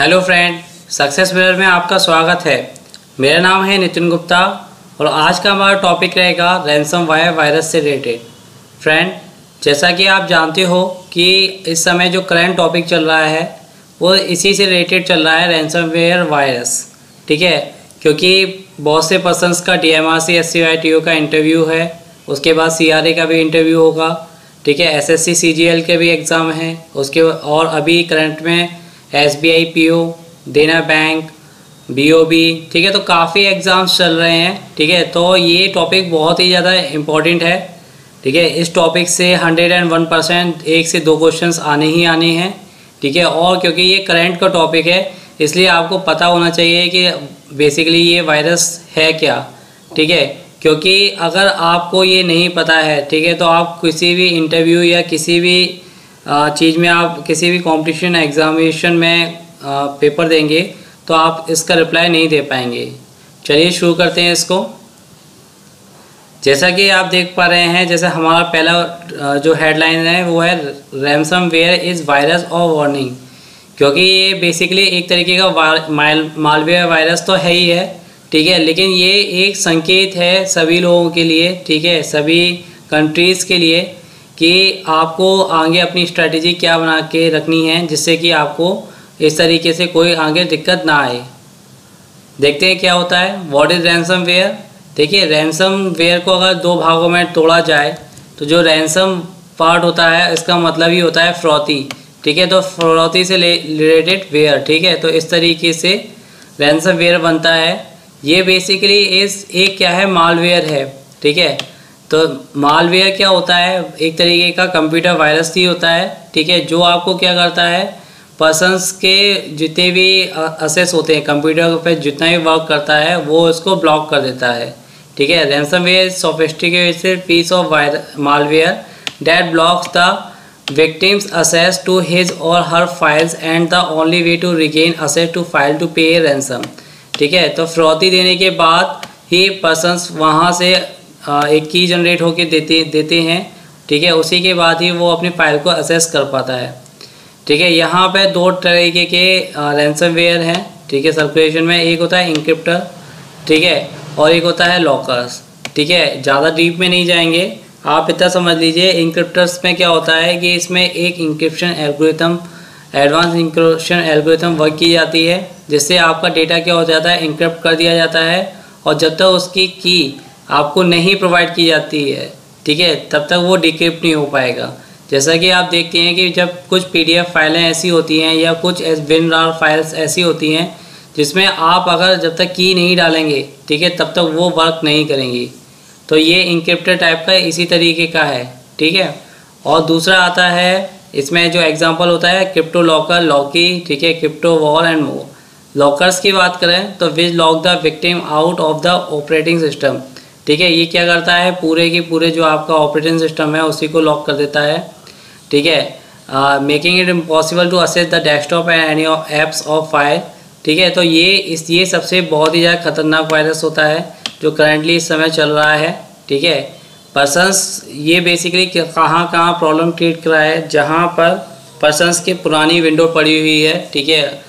Hello friend, success mirror में आपका स्वागत है। मेरा नाम है नितिन गुप्ता और आज का हमारा टॉपिक रहेगा रैंसमवायर वायरस से रिलेटेड। फ्रेंड, जैसा कि आप जानते हो कि इस समय जो करंट टॉपिक चल रहा है वो इसी से रिलेटेड चल रहा है, रैंसमवेयर वायरस। ठीक है, क्योंकि बहुत से पर्सनस का DMRC SCYTO का इंटरव्यू है, उसके बाद CRA का भी इंटरव्यू होगा। ठीक है, SSC CGL के भी एग्ज़ाम हैं उसके, और अभी करंट में SBI PO, Dena Bank, BOB। ठीक है, तो काफ़ी एग्ज़ाम्स चल रहे हैं। ठीक है, तो ये टॉपिक बहुत ही ज़्यादा इम्पॉर्टेंट है। ठीक है, इस टॉपिक से 101% 1 से 2 क्वेश्चंस आने ही आने हैं। ठीक है, और क्योंकि ये करंट का टॉपिक है इसलिए आपको पता होना चाहिए कि बेसिकली ये वायरस है क्या। ठीक है, क्योंकि अगर आपको ये नहीं पता है, ठीक है, तो आप किसी भी इंटरव्यू या किसी भी चीज़ में, आप किसी भी कॉम्पिटिशन एग्जामिनेशन में पेपर देंगे तो आप इसका रिप्लाई नहीं दे पाएंगे। चलिए शुरू करते हैं इसको। जैसा कि आप देख पा रहे हैं, जैसे हमारा पहला जो हेडलाइन है वो है रैंसमवेयर इज़ वायरस और वार्निंग। क्योंकि ये बेसिकली एक तरीके का मालवेयर वायरस तो है ही है। ठीक है, लेकिन ये एक संकेत है सभी लोगों के लिए, ठीक है, सभी कंट्रीज़ के लिए कि आपको आगे अपनी स्ट्रैटेजी क्या बना के रखनी है जिससे कि आपको इस तरीके से कोई आगे दिक्कत ना आए। देखते हैं क्या होता है, व्हाट इज़ रैंसमवेयर। देखिए, रैंसमवेयर को अगर 2 भागों में तोड़ा जाए तो जो रैंसम पार्ट होता है इसका मतलब ही होता है फ्रौती। ठीक है, तो फ्रौती से रिलेटेड वेयर। ठीक है, तो इस तरीके से रैंसमवेयर बनता है। ये बेसिकली इस एक क्या है, मालवेयर है। ठीक है, तो मालवेयर क्या होता है, एक तरीके का कंप्यूटर वायरस ही होता है। ठीक है, जो आपको क्या करता है, पर्सनस के जितने भी असेस होते हैं, कंप्यूटर पे जितना भी वर्क करता है वो इसको ब्लॉक कर देता है। ठीक है, ransomware sophisticated piece of malware that blocks the victims access to his और her files and the only way to regain access to file to pay ransom. ठीक है, तो फिरौती देने के बाद ही पर्सनस वहाँ से एक की जनरेट होके देते हैं। ठीक है, उसी के बाद ही वो अपनी फ़ाइल को एक्सेस कर पाता है। ठीक है, यहाँ पे 2 तरीके के रैंसमवेयर हैं। ठीक है, सर्कुलेशन में एक होता है इंक्रिप्टर, ठीक है, और एक होता है लॉकर्स। ठीक है, ज़्यादा डीप में नहीं जाएंगे, आप इतना समझ लीजिए। इंक्रिप्टर्स में क्या होता है कि इसमें एक encryption algorithm, advance encryption algorithm work की जाती है जिससे आपका डेटा क्या हो जाता है, इंक्रिप्ट कर दिया जाता है, और जब तक उसकी की आपको नहीं प्रोवाइड की जाती है, ठीक है, तब तक वो डिक्रिप्ट नहीं हो पाएगा। जैसा कि आप देखते हैं कि जब कुछ PDF फाइलें ऐसी होती हैं या कुछ WinRAR फाइल्स ऐसी होती हैं जिसमें आप अगर जब तक की नहीं डालेंगे, ठीक है, तब तक वो वर्क नहीं करेंगी। तो ये इंक्रिप्टेड टाइप का इसी तरीके का है। ठीक है, और दूसरा आता है, इसमें जो एग्जाम्पल होता है क्रिप्टोलॉकर, लॉकी, ठीक है, क्रिप्टोवॉर एंड मोर। लॉकर्स की बात करें तो which lock the victim out of the operating system. ठीक है, ये क्या करता है, पूरे के पूरे जो आपका ऑपरेटिंग सिस्टम है उसी को लॉक कर देता है। ठीक है, making it impossible to access the desktop and any apps of file. ठीक है, तो ये सबसे बहुत ही ज़्यादा खतरनाक वायरस होता है जो करंटली इस समय चल रहा है। ठीक है, पर्सनस ये बेसिकली कहाँ प्रॉब्लम क्रिएट करा है, जहाँ पर पर्सनस की पुरानी विंडो पड़ी हुई है। ठीक है,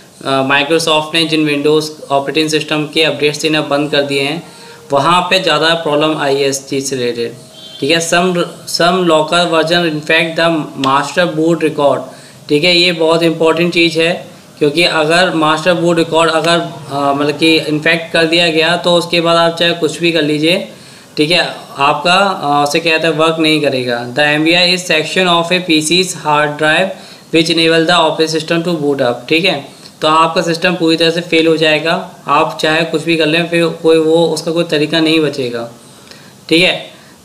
माइक्रोसॉफ्ट ने जिन विंडोज़ ऑपरेटिंग सिस्टम के अपडेट्स इन्हें बंद कर दिए हैं वहाँ पे ज़्यादा प्रॉब्लम आई है इस चीज़ से रिलेटेड। ठीक है, some locker version in fact the master boot record. ठीक है, ये बहुत इंपॉर्टेंट चीज़ है क्योंकि अगर मास्टर बूट रिकॉर्ड अगर मतलब कि इनफैक्ट कर दिया गया तो उसके बाद आप चाहे कुछ भी कर लीजिए, ठीक है, आपका उसे कहते हैं वर्क नहीं करेगा। The MVI is section of a PC's hard drive which enable the operating system to boot up. ठीक है, तो आपका सिस्टम पूरी तरह से फेल हो जाएगा, आप चाहे कुछ भी कर लें, फिर कोई वो उसका कोई तरीका नहीं बचेगा। ठीक है,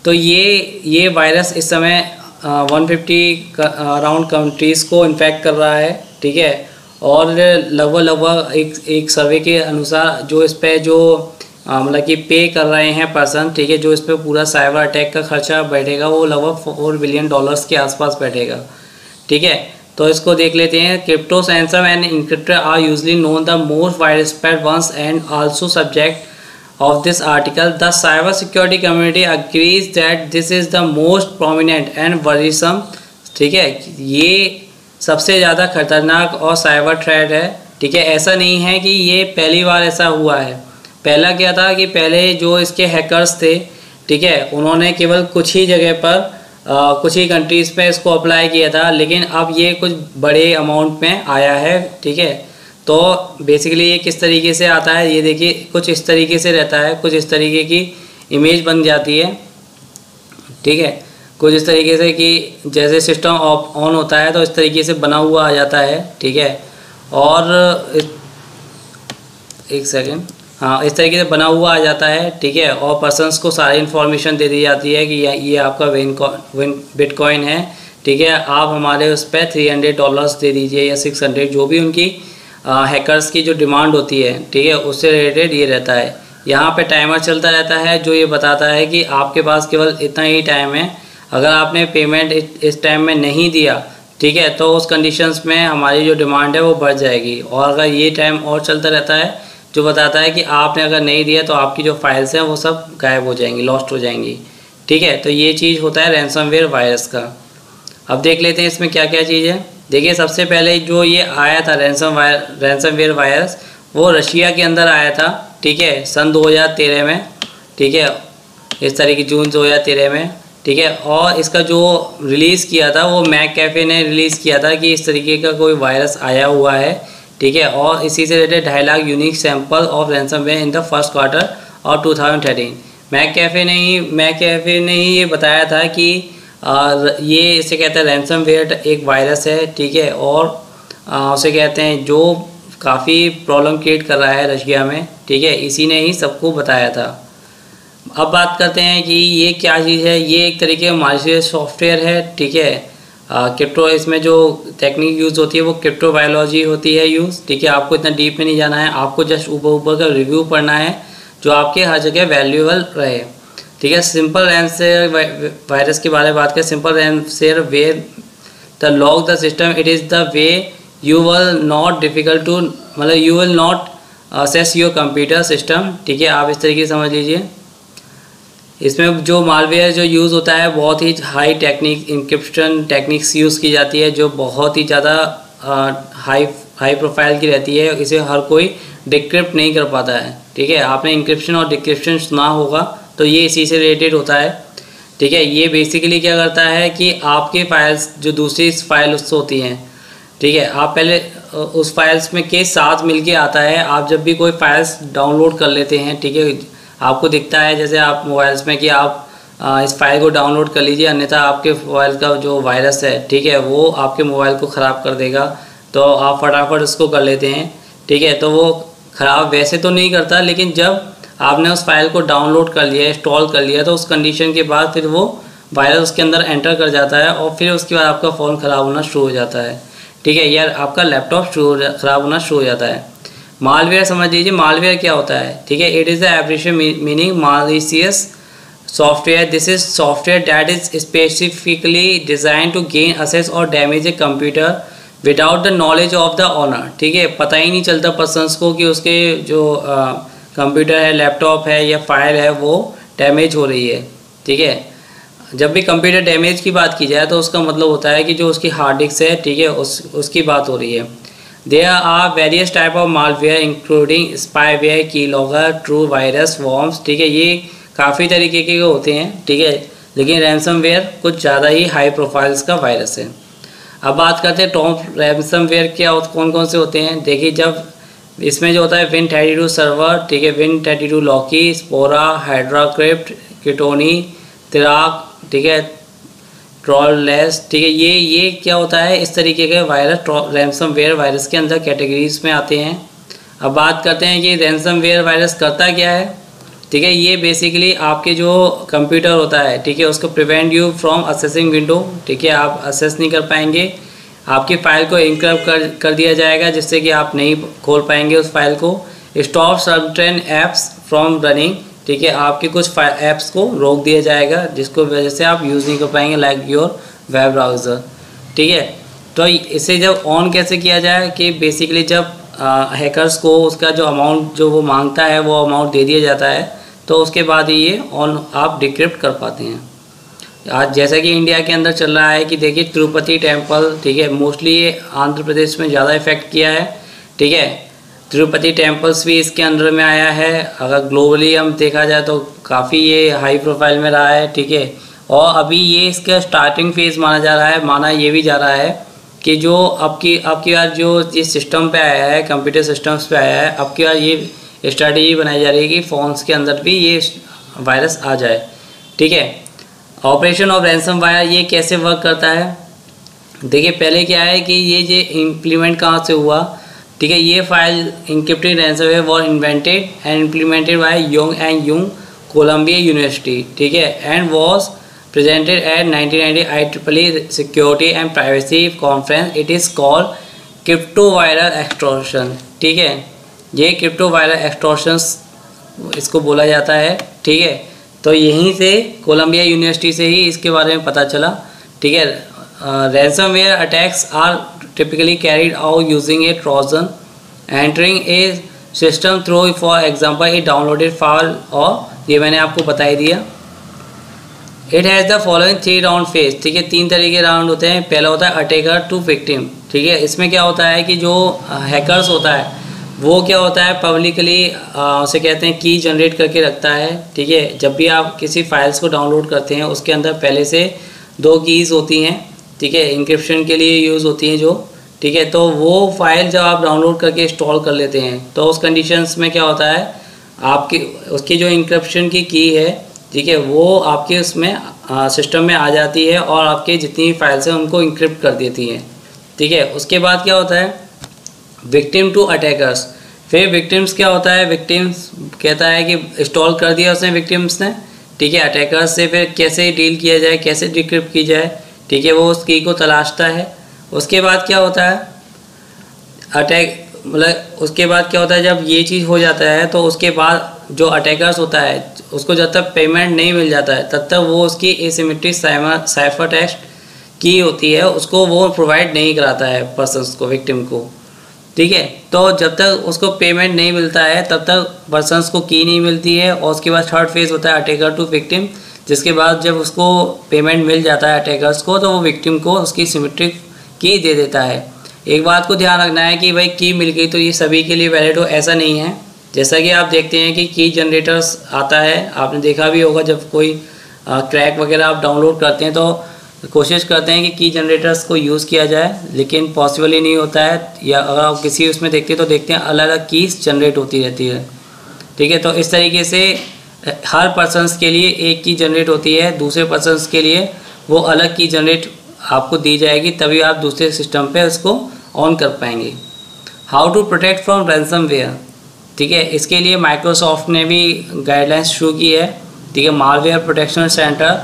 तो ये वायरस इस समय 150 अराउंड कंट्रीज़ को इन्फेक्ट कर रहा है। ठीक है, और लगभग एक सर्वे के अनुसार जो इस पर जो मतलब कि पे कर रहे हैं पर्सन, ठीक है, जो इस पर पूरा साइबर अटैक का खर्चा बैठेगा वो लगभग $4 बिलियन के आसपास बैठेगा। ठीक है, तो इसको देख लेते हैं। Cryptos ransom and encryptor are usually known the most wide spread ones and also subject of this article. The cyber security community agrees that this is the most prominent and worrisome. ठीक है, ये सबसे ज़्यादा खतरनाक और cyber threat है ठीक है, ऐसा नहीं है कि ये पहली बार ऐसा हुआ है। पहला क्या था कि पहले जो इसके हैकर्स थे, ठीक है, उन्होंने केवल कुछ ही जगह पर कुछ ही कंट्रीज़ में इसको अप्लाई किया था, लेकिन अब ये कुछ बड़े अमाउंट में आया है। ठीक है, तो बेसिकली ये किस तरीके से आता है, ये देखिए कुछ इस तरीके से रहता है, कुछ इस तरीके की इमेज बन जाती है। ठीक है, कुछ इस तरीके से कि जैसे सिस्टम ऑन होता है तो इस तरीके से बना हुआ आ जाता है। ठीक है, और एक सेकेंड, हाँ, इस तरीके से बना हुआ आ जाता है। ठीक है, और पर्सनस को सारी इन्फॉर्मेशन दे दी जाती है कि ये आपका बिटकॉइन है। ठीक है, आप हमारे उस पर $300 दे दीजिए या 600, जो भी उनकी हैकर्स की जो डिमांड होती है, ठीक है, उससे रिलेटेड ये रहता है। यहाँ पे टाइमर चलता रहता है जो ये बताता है कि आपके पास केवल इतना ही टाइम है, अगर आपने पेमेंट इस टाइम में नहीं दिया, ठीक है, तो उस कंडीशंस में हमारी जो डिमांड है वो बढ़ जाएगी। और अगर ये टाइम और चलता रहता है जो बताता है कि आपने अगर नहीं दिया तो आपकी जो फाइल्स हैं वो सब गायब हो जाएंगी, लॉस्ट हो जाएंगी। ठीक है, तो ये चीज़ होता है रैंसमवेयर वायरस का। अब देख लेते हैं इसमें क्या क्या चीज़ है। देखिए, सबसे पहले जो ये आया था रैंसमवेयर वायरस, वो रशिया के अंदर आया था। ठीक है, सन 2013 में, ठीक है, इस तरह की जून 2013 में। ठीक है, और इसका जो रिलीज़ किया था वो मैकएफी ने रिलीज़ किया था कि इस तरीके का कोई वायरस आया हुआ है। ठीक है, और इसी से related 2.5 lakh unique sample of ransomware in the first quarter of 2013। McAfee ने ही ये बताया था कि ये इसे कहते हैं रैंसमवेयर एक वायरस है। ठीक है, और उसे कहते हैं जो काफ़ी प्रॉब्लम क्रिएट कर रहा है रशिया में। ठीक है, इसी ने ही सबको बताया था। अब बात करते हैं कि ये क्या चीज़ है। ये एक तरीके का मालिशियस सॉफ्टवेयर है। ठीक है, क्रिप्टो, इसमें जो टेक्निक यूज़ होती है वो क्रिप्टो बायोलॉजी होती है यूज़। ठीक है, आपको इतना डीप में नहीं जाना है, आपको जस्ट ऊपर का रिव्यू पढ़ना है जो आपके हर जगह वैल्यूएबल रहे। ठीक है, सिंपल रैंसमवेयर वायरस के बारे में बात करें। Simple ransomware where the lock the system, it is the way you will not difficult to, मतलब you will not access your computer system. ठीक है, आप इस तरीके से समझ लीजिए। इसमें जो मालवेयर जो यूज़ होता है, बहुत ही high technique encryption techniques use की जाती है जो बहुत ही ज़्यादा हाई प्रोफाइल की रहती है। इसे हर कोई डिक्रिप्ट नहीं कर पाता है। ठीक है, आपने इंक्रिप्शन और डिक्रिप्शन सुना होगा, तो ये इसी से रिलेटेड होता है। ठीक है, ये बेसिकली क्या करता है कि आपके फाइल्स जो दूसरी फाइल उससे होती हैं, ठीक है, आप पहले उस फाइल्स में के साथ मिलके आता है। आप जब भी कोई फाइल्स डाउनलोड कर लेते हैं, ठीक है, आपको दिखता है जैसे आप मोबाइल्स में कि आप इस फाइल को डाउनलोड कर लीजिए, अन्यथा आपके मोबाइल का जो वायरस है, ठीक है, वो आपके मोबाइल को ख़राब कर देगा। तो आप फटाफट उसको कर लेते हैं। ठीक है, तो वो ख़राब वैसे तो नहीं करता, लेकिन जब आपने उस फाइल को डाउनलोड कर लिया, इंस्टॉल कर लिया, तो उस कंडीशन के बाद फिर वो वायरस उसके अंदर एंटर कर जाता है और फिर उसके बाद आपका फ़ोन ख़राब होना शुरू हो जाता है। ठीक है, यार आपका लैपटॉप ख़राब होना शुरू हो जाता है। मालवेयर समझ लीजिए, मालवेयर क्या होता है। ठीक है, it is the abbreviation meaning malicious software. This is software that is specifically design to gain access और damage a computer without the knowledge of the owner. ठीक है, पता ही नहीं चलता पर्सनस को कि उसके जो कंप्यूटर है, लैपटॉप है या फाइल है, वो डैमेज हो रही है। ठीक है, जब भी कंप्यूटर डैमेज की बात की जाए तो उसका मतलब होता है कि जो उसकी हार्ड डिस्क है, ठीक है, उसकी बात हो रही है। There are various type of malware including spyware, keylogger, true virus, worms। ठीक है, ये काफ़ी तरीके के होते हैं। ठीक है, लेकिन रैंसमवेयर कुछ ज़्यादा ही हाई प्रोफाइल्स का वायरस है। अब बात करते हैं टॉप रैंसमवेयर क्या कौन कौन से होते हैं। देखिए, जब इसमें जो होता है Win32 सर्वर, ठीक है, Win32 Locky, Spora, Hydra crypt, किटोनी, तिराक, ठीक है, ट्रॉल्स। ठीक है, ये क्या होता है, इस तरीके के वायरस रैंसमवेयर वायरस के अंदर कैटेगरीज में आते हैं। अब बात करते हैं कि रैंसमवेयर वायरस करता क्या है। ठीक है, ये बेसिकली आपके जो कंप्यूटर होता है, ठीक है, उसको prevent you from accessing window. ठीक है, आप एक्सेस नहीं कर पाएंगे, आपकी फ़ाइल को एन्क्रिप्ट कर दिया जाएगा जिससे कि आप नहीं खोल पाएंगे उस फाइल को। Stop certain apps from running. ठीक है, आपके कुछ ऐप्स को रोक दिया जाएगा जिसको वजह से आप यूज़ नहीं कर पाएंगे, लाइक योर वेब ब्राउज़र। ठीक है, तो इसे जब ऑन कैसे किया जाए कि बेसिकली जब हैकर्स को उसका जो अमाउंट जो वो मांगता है वो अमाउंट दे दिया जाता है, तो उसके बाद ही ये ऑन आप डिक्रिप्ट कर पाते हैं। आज जैसा कि इंडिया के अंदर चल रहा है कि देखिए तिरुपति टेम्पल, ठीक है, मोस्टली ये आंध्र प्रदेश में ज़्यादा इफेक्ट किया है। ठीक है। तिरुपति टेम्पल्स भी इसके अंडर में आया है। अगर ग्लोबली हम देखा जाए तो काफ़ी ये हाई प्रोफाइल में रहा है, ठीक है। और अभी ये इसका स्टार्टिंग फेज़ माना जा रहा है, माना ये भी जा रहा है कि जो आपकी बार जो इस सिस्टम पे आया है, कंप्यूटर सिस्टम्स पे आया है, आपकी बार ये स्ट्रैटेजी बनाई जा रही है कि फ़ोन्स के अंदर भी ये वायरस आ जाए, ठीक है। ऑपरेशन ऑफ रैंसम वायर ये कैसे वर्क करता है, देखिए पहले क्या है कि ये इम्प्लीमेंट कहाँ से हुआ, ठीक है। ये file encrypted ransomware was invented and implemented by Young and Yung, Columbia University, ठीक है, and was presented at 1990 IEEE Security and Privacy Conference. It is called cryptoviral extortion, ठीक है। ये cryptoviral extortions इसको बोला जाता है, ठीक है। तो यहीं से कोलम्बिया यूनिवर्सिटी से ही इसके बारे में पता चला, ठीक है। Ransomware attacks are typically carried out using a Trojan entering a system through for example a downloaded file, और ये मैंने आपको बता ही दिया। It has the following three round phase, ठीक है। तीन तरह के राउंड होते हैं। पहला होता है अटैकर टू विक्टिम, ठीक है। इसमें क्या होता है कि जो हैकर्स होता है वो क्या होता है पब्लिकली उसे कहते हैं की जनरेट करके रखता है, ठीक है। जब भी आप किसी फाइल्स को डाउनलोड करते हैं उसके अंदर पहले से दो कीज़ होती हैं, ठीक है, इंक्रिप्शन के लिए यूज़ होती हैं जो, ठीक है। तो वो फाइल जब आप डाउनलोड करके इंस्टॉल कर लेते हैं तो उस कंडीशंस में क्या होता है आपकी उसकी जो इंक्रिप्शन की की है, ठीक है, वो आपके उसमें सिस्टम में आ जाती है और आपके जितनी भी फाइल्स हैं उनको इंक्रिप्ट कर देती हैं, ठीक है। उसके बाद क्या होता है विक्टिम टू अटैकर्स। फिर विक्टिम्स क्या होता है, विक्टिम्स कहता है कि इंस्टॉल कर दिया उसने विक्टिम्स ने, ठीक है, अटैकर्स से फिर कैसे डील किया जाए, कैसे डिक्रिप्ट की जाए, ठीक है, वो उस की को तलाशता है। उसके बाद क्या होता है अटैक मतलब उसके बाद क्या होता है जब ये चीज़ हो जाता है तो उसके बाद जो अटैकर्स होता है उसको जब तक पेमेंट नहीं मिल जाता है तब तक वो उसकी एसिमेट्रिक साइफर टेक्स्ट की होती है उसको वो प्रोवाइड नहीं कराता है पर्सन्स को, विक्टिम को, ठीक है। तो जब तक उसको पेमेंट नहीं मिलता है तब तक पर्सन्स को की नहीं मिलती है। और उसके बाद थर्ड फेज होता है अटैकर टू विक्टिम, जिसके बाद जब उसको पेमेंट मिल जाता है अटैकर्स को तो वो विक्टिम को उसकी सिमेट्रिक की दे देता है। एक बात को ध्यान रखना है कि भाई की मिल गई तो ये सभी के लिए वैलिड हो, ऐसा नहीं है। जैसा कि आप देखते हैं कि की जनरेटर्स आता है, आपने देखा भी होगा जब कोई क्रैक वगैरह आप डाउनलोड करते हैं तो कोशिश करते हैं कि की जनरेटर्स को यूज़ किया जाए, लेकिन पॉसिबल ही नहीं होता है। या अगर आप किसी उसमें देखते हैं तो देखते हैं अलग अलग कीज़ जनरेट होती रहती है, ठीक है। तो इस तरीके से हर पर्सनस के लिए एक की जनरेट होती है, दूसरे पर्सनस के लिए वो अलग की जनरेट आपको दी जाएगी, तभी आप दूसरे सिस्टम पर उसको ऑन कर पाएंगे। How to protect from ransomware, ठीक है, इसके लिए माइक्रोसॉफ्ट ने भी गाइडलाइंस शुरू की है, ठीक है। Malware protection center,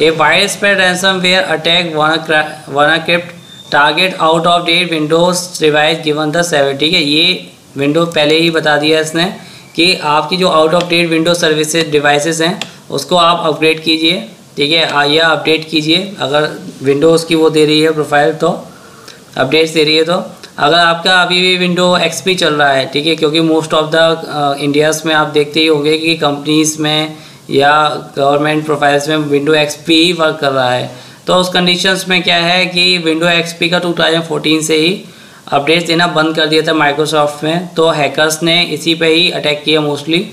a wide spread ransomware attack WannaCrypt target out of date Windows revise given the 7, ठीक है। ये विंडो पहले ही बता दिया इसने कि आपकी जो out of date window service devices हैं उसको आप अपग्रेड कीजिए, ठीक है, या अपडेट कीजिए अगर विंडोज़ की वो दे रही है प्रोफाइल तो अपडेट्स दे रही है। तो अगर आपका अभी भी विंडो एक्सपी चल रहा है, ठीक है, क्योंकि मोस्ट ऑफ द इंडियाज़ में आप देखते ही होंगे कि कंपनीज़ में या गवर्नमेंट प्रोफाइल्स में विंडो एक्सपी ही वर्क कर रहा है। तो उस कंडीशंस में क्या है कि विंडो एक्सपी का 2014 से ही अपडेट्स देना बंद कर दिया था माइक्रोसॉफ्ट में, तो हैकर्स ने इसी पे ही अटैक किया मोस्टली,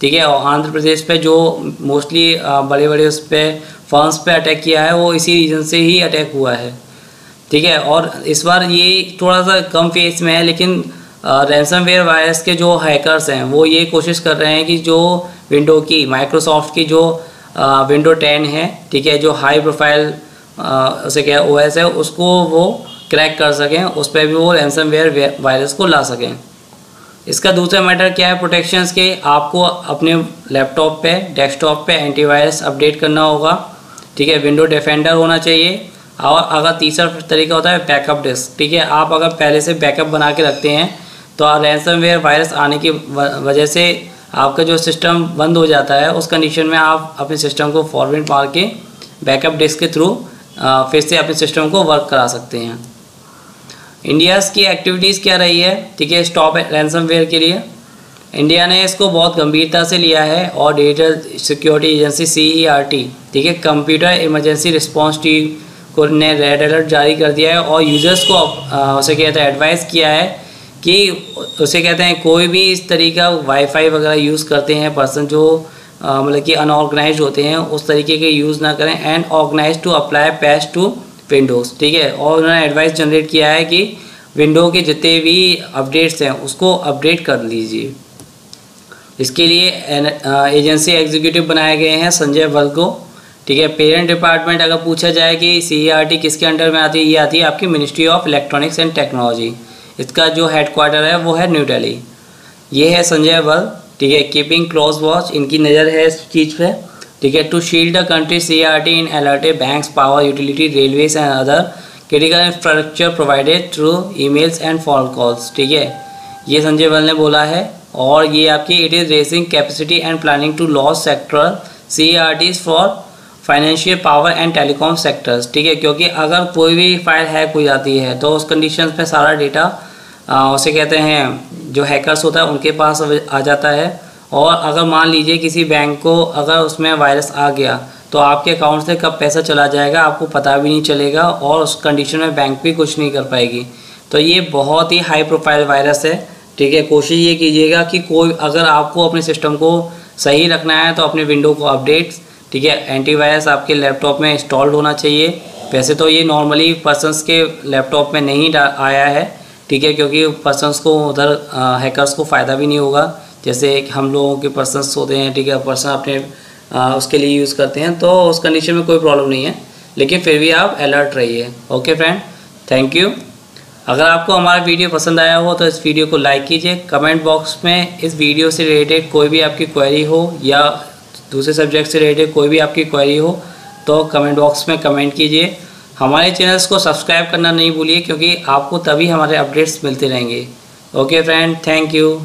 ठीक है। और आंध्र प्रदेश पर जो मोस्टली बड़े बड़े उस पर फर्म्स पर अटैक किया है वो इसी रीजन से ही अटैक हुआ है, ठीक है। और इस बार ये थोड़ा सा कम फेस में है, लेकिन रैंसमवेयर वायरस के जो हैकर्स हैं वो ये कोशिश कर रहे हैं कि जो विंडो की माइक्रोसॉफ्ट की जो विंडो 10 है, ठीक है, जो हाई प्रोफाइल उसे क्या ओएस है उसको वो क्रैक कर सकें, उस पर भी वो रैंसमवेयर वायरस को ला सकें। इसका दूसरा मैटर क्या है प्रोटेक्शंस के, आपको अपने लैपटॉप पे डेस्कटॉप पे एंटीवायरस अपडेट करना होगा, ठीक है, विंडो डिफेंडर होना चाहिए। और अगर तीसरा तरीका होता है बैकअप डिस्क, ठीक है, आप अगर पहले से बैकअप बना के रखते हैं तो आप रैंसमवेयर वायरस आने की वजह से आपका जो सिस्टम बंद हो जाता है उस कंडीशन में आप अपने सिस्टम को फॉरवर्ड मार के बैकअप डिस्क के थ्रू फिर से अपने सिस्टम को वर्क करा सकते हैं। इंडियाज़ की एक्टिविटीज़ क्या रही है, ठीक है, स्टॉप रैंसमवेयर के लिए इंडिया ने इसको बहुत गंभीरता से लिया है और डिजिटल सिक्योरिटी एजेंसी CERT, ठीक है, कंप्यूटर इमरजेंसी रिस्पॉन्स टीम ने रेड अलर्ट जारी कर दिया है और यूजर्स को उसे कहता है एडवाइस किया है कि उसे कहते हैं कोई भी इस तरीका वाईफाई वगैरह यूज़ करते हैं पर्सन जो मतलब कि अनऑर्गेनाइज होते हैं उस तरीके के यूज़ ना करें and organise to apply patch to Windows, ठीक है। और उन्होंने एडवाइस जनरेट किया है कि विंडो के जितने भी अपडेट्स हैं उसको अपडेट कर लीजिए। इसके लिए एजेंसी एग्जीक्यूटिव बनाए गए हैं संजय बल को, ठीक है। पेरेंट डिपार्टमेंट अगर पूछा जाए कि CERT किसके अंडर में आती है, ये आती है आपकी ministry of electronics and technology. इसका जो हेडक्वार्टर है वो है न्यू दिल्ली। ये है संजय बल, ठीक है। कीपिंग क्लोज वॉच, इनकी नज़र है इस चीज़ पे, ठीक है। To shield the country CERT in अलर्टे banks, power, utility, railways and other critical infrastructure provided through emails and phone calls, ठीक है। ये संजय बल ने बोला है। और ये आपकी it is racing capacity and planning to loss sector CERTs for financial power and telecom sectors, ठीक है। क्योंकि अगर कोई भी फाइल हैक हो जाती है तो उस कंडीशन में सारा डेटा उसे कहते हैं जो हैकर्स होता है उनके पास आ जाता है। और अगर मान लीजिए किसी बैंक को अगर उसमें वायरस आ गया तो आपके अकाउंट से कब पैसा चला जाएगा आपको पता भी नहीं चलेगा और उस कंडीशन में बैंक भी कुछ नहीं कर पाएगी। तो ये बहुत ही हाई प्रोफाइल वायरस है, ठीक है। कोशिश ये कीजिएगा कि कोई अगर आपको अपने सिस्टम को सही रखना है तो अपने विंडो को अपडेट, ठीक है, एंटीवायरस आपके लैपटॉप में इंस्टॉल्ड होना चाहिए। वैसे तो ये नॉर्मली पर्सनस के लैपटॉप में नहीं आया है, ठीक है, क्योंकि पर्सनस को उधर हैकर्स को फ़ायदा भी नहीं होगा। जैसे हम लोगों के पर्सनस होते हैं, ठीक है, पर्सन अपने उसके लिए यूज़ करते हैं, तो उस कंडीशन में कोई प्रॉब्लम नहीं है, लेकिन फिर भी आप अलर्ट रहिए। Okay friend, thank you. अगर आपको हमारा वीडियो पसंद आया हो तो इस वीडियो को लाइक कीजिए। कमेंट बॉक्स में इस वीडियो से रिलेटेड कोई भी आपकी क्वेरी हो या दूसरे सब्जेक्ट से रिलेटेड कोई भी आपकी क्वेरी हो तो कमेंट बॉक्स में कमेंट कीजिए। हमारे चैनल्स को सब्सक्राइब करना नहीं भूलिए क्योंकि आपको तभी हमारे अपडेट्स मिलते रहेंगे। Okay friend, thank you.